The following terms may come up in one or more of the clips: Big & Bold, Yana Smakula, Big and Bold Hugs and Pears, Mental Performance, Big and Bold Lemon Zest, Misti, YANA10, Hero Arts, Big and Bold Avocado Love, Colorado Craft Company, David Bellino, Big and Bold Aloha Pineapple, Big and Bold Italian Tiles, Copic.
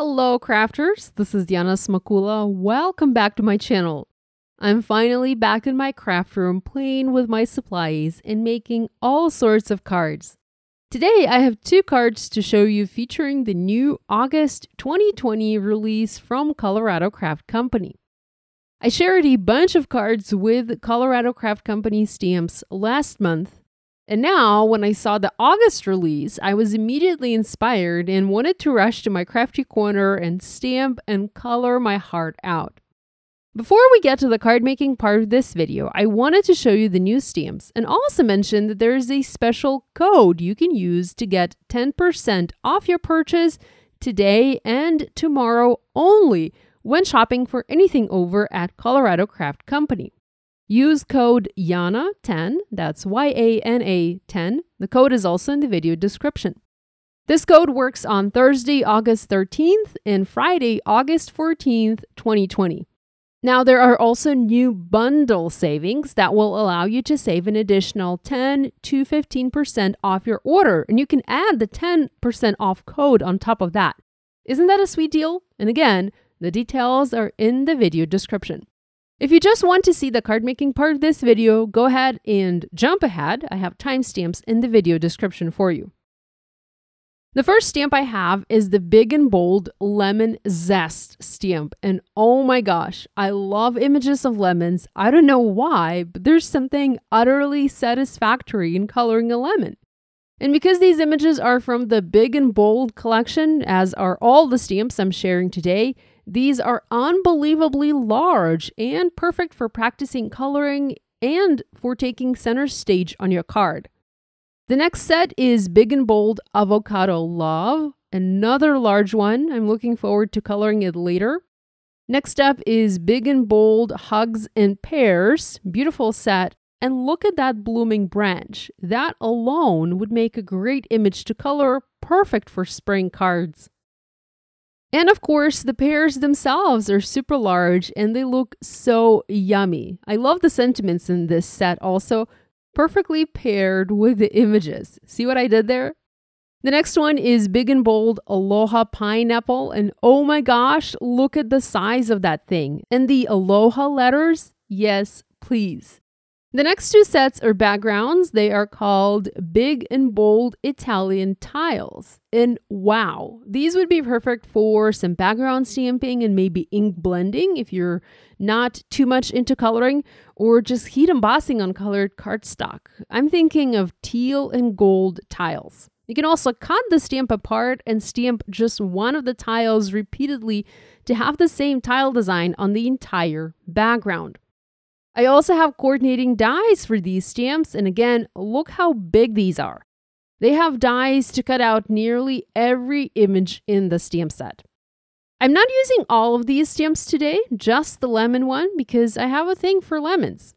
Hello crafters, this is Yana Smakula. Welcome back to my channel. I'm finally back in my craft room playing with my supplies and making all sorts of cards. Today I have two cards to show you featuring the new August 2020 release from Colorado Craft Company. I shared a bunch of cards with Colorado Craft Company stamps last month. And now, when I saw the August release, I was immediately inspired and wanted to rush to my crafty corner and stamp and color my heart out. Before we get to the card making part of this video, I wanted to show you the new stamps and also mention that there is a special code you can use to get 10% off your purchase today and tomorrow only when shopping for anything over at Colorado Craft Company. Use code YANA10, that's Y-A-N-A 10. The code is also in the video description. This code works on Thursday, August 13th and Friday, August 14th, 2020. Now, there are also new bundle savings that will allow you to save an additional 10 to 15% off your order. And you can add the 10% off code on top of that. Isn't that a sweet deal? And again, the details are in the video description. If you just want to see the card making part of this video, go ahead and jump ahead. I have timestamps in the video description for you. The first stamp I have is the Big and Bold Lemon Zest stamp. And oh my gosh, I love images of lemons. I don't know why, but there's something utterly satisfactory in coloring a lemon. And because these images are from the Big and Bold collection, as are all the stamps I'm sharing today, these are unbelievably large and perfect for practicing coloring and for taking center stage on your card. The next set is Big and Bold Avocado Love, another large one. I'm looking forward to coloring it later. Next up is Big and Bold Hugs and Pears, beautiful set. And look at that blooming branch. That alone would make a great image to color, perfect for spring cards. And of course, the pears themselves are super large and they look so yummy. I love the sentiments in this set also, perfectly paired with the images. See what I did there? The next one is Big and Bold Aloha Pineapple, and oh my gosh, look at the size of that thing. And the Aloha letters, yes please. The next two sets are backgrounds. They are called Big and Bold Italian Tiles. And wow, these would be perfect for some background stamping and maybe ink blending if you're not too much into coloring, or just heat embossing on colored cardstock. I'm thinking of teal and gold tiles. You can also cut the stamp apart and stamp just one of the tiles repeatedly to have the same tile design on the entire background. I also have coordinating dies for these stamps, and again, look how big these are. They have dies to cut out nearly every image in the stamp set. I'm not using all of these stamps today, just the lemon one, because I have a thing for lemons.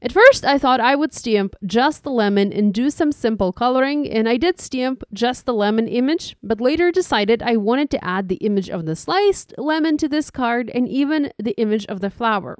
At first, I thought I would stamp just the lemon and do some simple coloring, and I did stamp just the lemon image, but later decided I wanted to add the image of the sliced lemon to this card and even the image of the flower.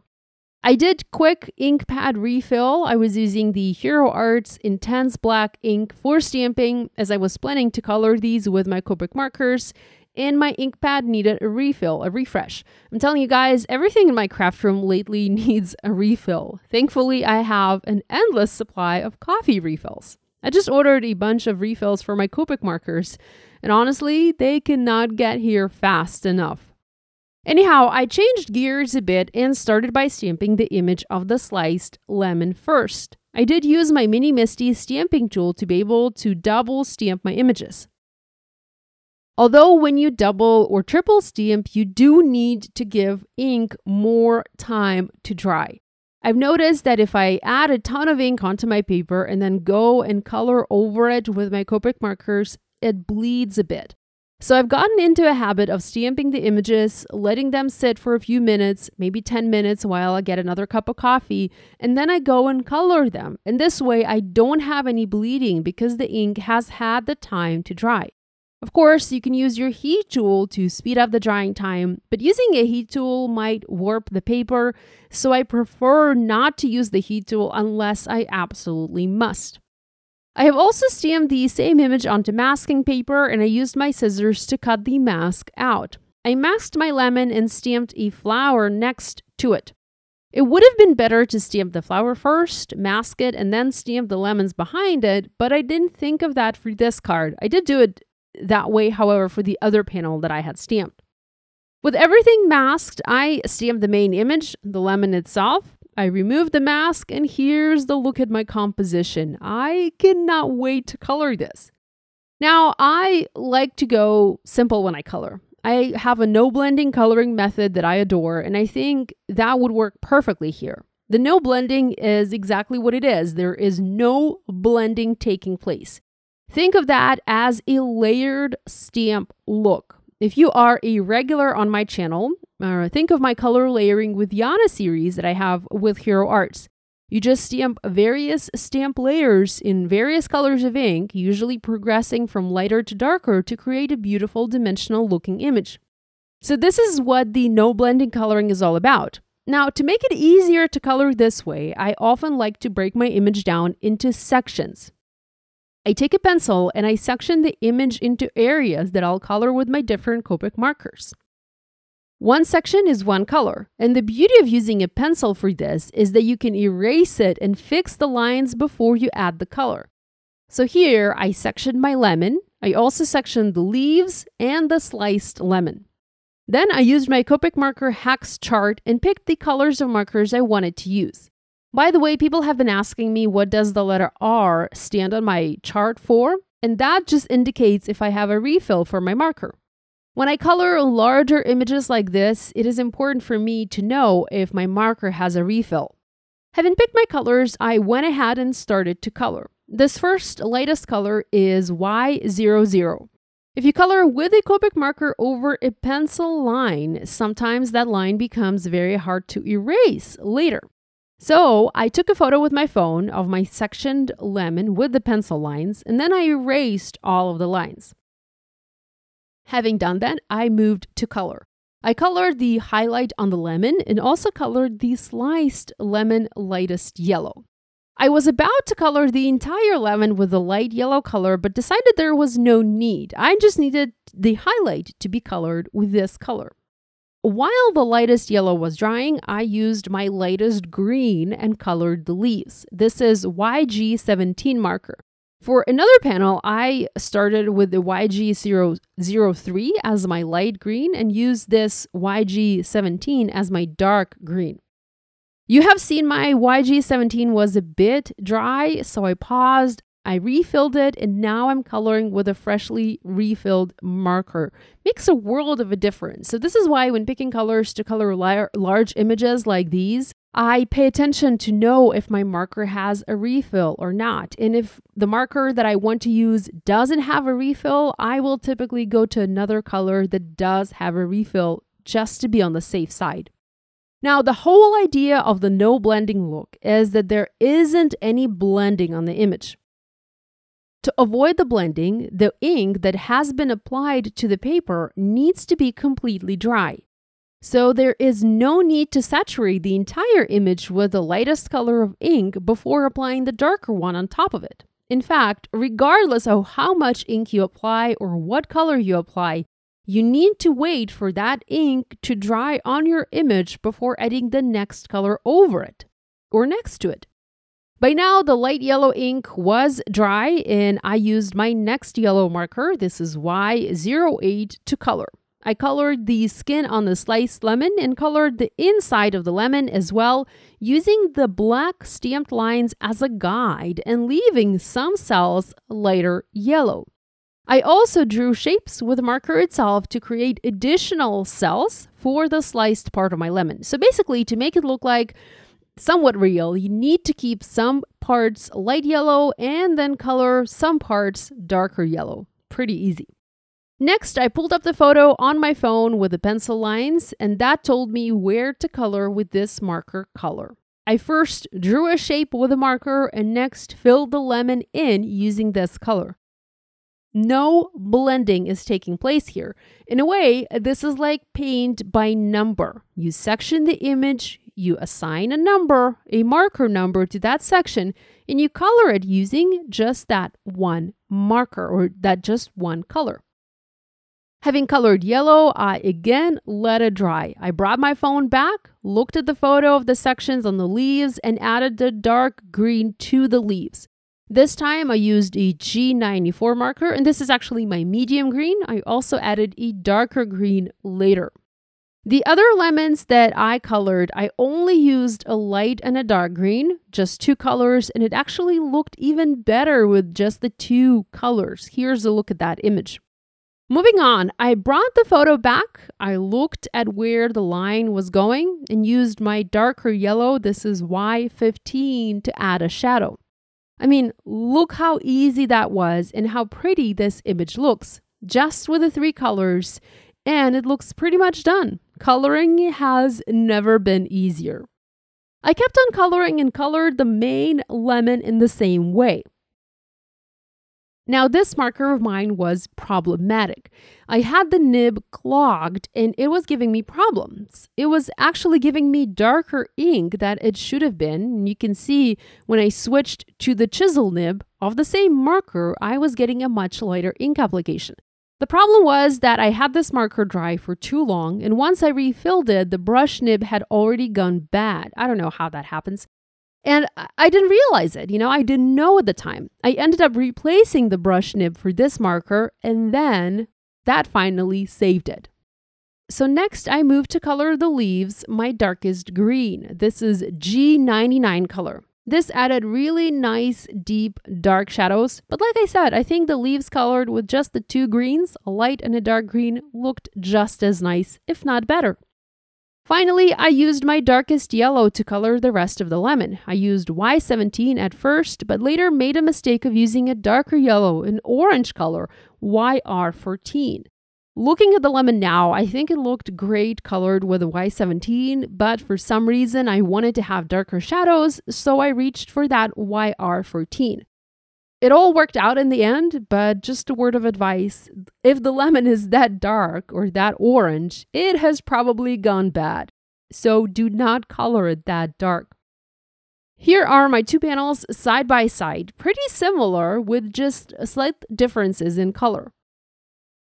I did quick ink pad refill. I was using the Hero Arts Intense Black ink for stamping, as I was planning to color these with my Copic markers, and my ink pad needed a refill, a refresh. I'm telling you guys, everything in my craft room lately needs a refill. Thankfully, I have an endless supply of coffee refills. I just ordered a bunch of refills for my Copic markers, and honestly, they cannot get here fast enough. Anyhow, I changed gears a bit and started by stamping the image of the sliced lemon first. I did use my Mini Misty stamping tool to be able to double stamp my images. Although when you double or triple stamp, you do need to give ink more time to dry. I've noticed that if I add a ton of ink onto my paper and then go and color over it with my Copic markers, it bleeds a bit. So I've gotten into a habit of stamping the images, letting them sit for a few minutes, maybe 10 minutes while I get another cup of coffee, and then I go and color them. And this way I don't have any bleeding because the ink has had the time to dry. Of course, you can use your heat tool to speed up the drying time, but using a heat tool might warp the paper, so I prefer not to use the heat tool unless I absolutely must. I have also stamped the same image onto masking paper, and I used my scissors to cut the mask out. I masked my lemon and stamped a flower next to it. It would have been better to stamp the flower first, mask it, and then stamp the lemons behind it, but I didn't think of that for this card. I did do it that way, however, for the other panel that I had stamped. With everything masked, I stamped the main image, the lemon itself. I removed the mask, and here's the look at my composition. I cannot wait to color this. Now, I like to go simple when I color. I have a no blending coloring method that I adore, and I think that would work perfectly here. The no blending is exactly what it is. There is no blending taking place. Think of that as a layered stamp look. If you are a regular on my channel, think of my color layering with Yana series that I have with Hero Arts. You just stamp various stamp layers in various colors of ink, usually progressing from lighter to darker to create a beautiful dimensional looking image. So this is what the no blending coloring is all about. Now, to make it easier to color this way, I often like to break my image down into sections. I take a pencil and I section the image into areas that I'll color with my different Copic markers. One section is one color, and the beauty of using a pencil for this is that you can erase it and fix the lines before you add the color. So here I sectioned my lemon. I also sectioned the leaves and the sliced lemon. Then I used my Copic marker hex chart and picked the colors of markers I wanted to use. By the way, people have been asking me what does the letter R stand on my chart for, and that just indicates if I have a refill for my marker. When I color larger images like this, it is important for me to know if my marker has a refill. Having picked my colors, I went ahead and started to color. This first lightest color is Y00. If you color with a Copic marker over a pencil line, sometimes that line becomes very hard to erase later. So I took a photo with my phone of my sectioned lemon with the pencil lines, and then I erased all of the lines. Having done that, I moved to color. I colored the highlight on the lemon and also colored the sliced lemon lightest yellow. I was about to color the entire lemon with the light yellow color, but decided there was no need. I just needed the highlight to be colored with this color. While the lightest yellow was drying, I used my lightest green and colored the leaves. This is YG17 marker. For another panel, I started with the YG003 as my light green and used this YG17 as my dark green. You have seen my YG17 was a bit dry, so I paused, I refilled it, and now I'm coloring with a freshly refilled marker. Makes a world of a difference. So this is why when picking colors to color large images like these, I pay attention to know if my marker has a refill or not. And if the marker that I want to use doesn't have a refill, I will typically go to another color that does have a refill just to be on the safe side. Now, the whole idea of the no blending look is that there isn't any blending on the image. To avoid the blending, the ink that has been applied to the paper needs to be completely dry. So there is no need to saturate the entire image with the lightest color of ink before applying the darker one on top of it. In fact, regardless of how much ink you apply or what color you apply, you need to wait for that ink to dry on your image before adding the next color over it or next to it. By now, the light yellow ink was dry and I used my next yellow marker, this is Y08, to color. I colored the skin on the sliced lemon and colored the inside of the lemon as well, using the black stamped lines as a guide and leaving some cells lighter yellow. I also drew shapes with the marker itself to create additional cells for the sliced part of my lemon. So basically, to make it look like somewhat real, you need to keep some parts light yellow and then color some parts darker yellow. Pretty easy. Next, I pulled up the photo on my phone with the pencil lines, and that told me where to color with this marker color. I first drew a shape with a marker and next filled the lemon in using this color. No blending is taking place here. In a way, this is like paint by number. You section the image, you assign a number, a marker number to that section, and you color it using just that one marker or that just one color. Having colored yellow, I again let it dry. I brought my phone back, looked at the photo of the sections on the leaves, and added the dark green to the leaves. This time I used a G94 marker, and this is actually my medium green. I also added a darker green later. The other lemons that I colored, I only used a light and a dark green, just two colors, and it actually looked even better with just the two colors. Here's a look at that image. Moving on, I brought the photo back. I looked at where the line was going and used my darker yellow, this is Y15, to add a shadow. I mean, look how easy that was and how pretty this image looks, just with the three colors, and it looks pretty much done. Coloring has never been easier. I kept on coloring and colored the main lemon in the same way. Now, this marker of mine was problematic. I had the nib clogged and it was giving me problems. It was actually giving me darker ink than it should have been. And you can see when I switched to the chisel nib of the same marker, I was getting a much lighter ink application. The problem was that I had this marker dry for too long, and once I refilled it, the brush nib had already gone bad. I don't know how that happens. And I didn't realize it, you know, I didn't know at the time. I ended up replacing the brush nib for this marker, and then that finally saved it. So next I moved to color the leaves my darkest green. This is G99 color. This added really nice, deep, dark shadows. But like I said, I think the leaves colored with just the two greens, a light and a dark green, looked just as nice, if not better. Finally, I used my darkest yellow to color the rest of the lemon. I used Y17 at first, but later made a mistake of using a darker yellow, an orange color, YR14. Looking at the lemon now, I think it looked great colored with a Y17, but for some reason I wanted to have darker shadows, so I reached for that YR14. It all worked out in the end, but just a word of advice, if the lemon is that dark or that orange, it has probably gone bad. So do not color it that dark. Here are my two panels side by side, pretty similar with just slight differences in color.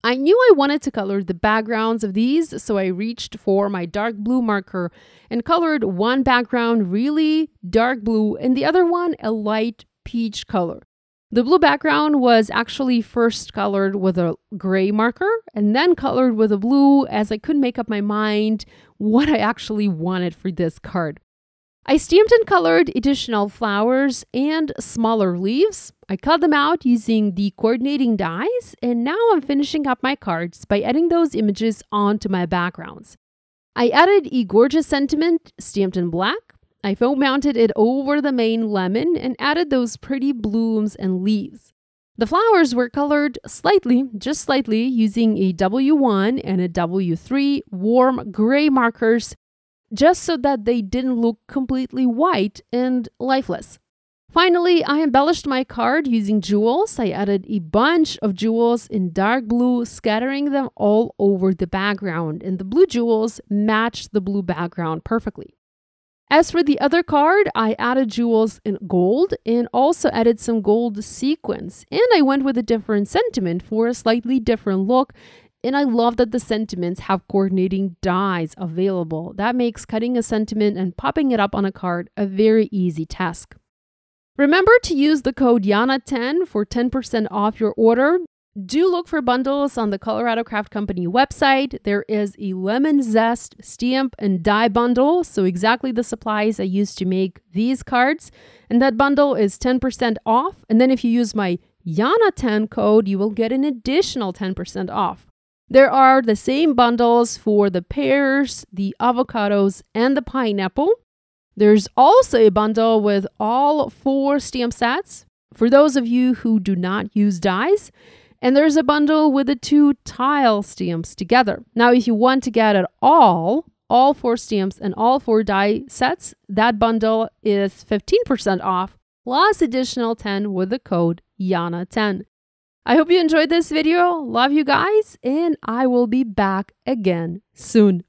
I knew I wanted to color the backgrounds of these, so I reached for my dark blue marker and colored one background really dark blue and the other one a light peach color. The blue background was actually first colored with a gray marker and then colored with a blue as I couldn't make up my mind what I actually wanted for this card. I stamped and colored additional flowers and smaller leaves. I cut them out using the coordinating dies, and now I'm finishing up my cards by adding those images onto my backgrounds. I added a gorgeous sentiment stamped in black. I foam mounted it over the main lemon and added those pretty blooms and leaves. The flowers were colored slightly, just slightly, using a W1 and a W3 warm gray markers just so that they didn't look completely white and lifeless. Finally, I embellished my card using jewels. I added a bunch of jewels in dark blue, scattering them all over the background, and the blue jewels matched the blue background perfectly. As for the other card, I added jewels in gold and also added some gold sequins. And I went with a different sentiment for a slightly different look. And I love that the sentiments have coordinating dies available. That makes cutting a sentiment and popping it up on a card a very easy task. Remember to use the code YANA10 for 10% off your order. Do look for bundles on the Colorado Craft Company website. There is a lemon zest stamp and die bundle, so exactly the supplies I used to make these cards. And that bundle is 10% off. And then if you use my YANA10 code, you will get an additional 10% off. There are the same bundles for the pears, the avocados, and the pineapple. There's also a bundle with all four stamp sets for those of you who do not use dies. And there's a bundle with the two tile stamps together. Now, if you want to get it all four stamps and all four die sets, that bundle is 15% off plus additional 10 with the code YANA10. I hope you enjoyed this video. Love you guys, and I will be back again soon.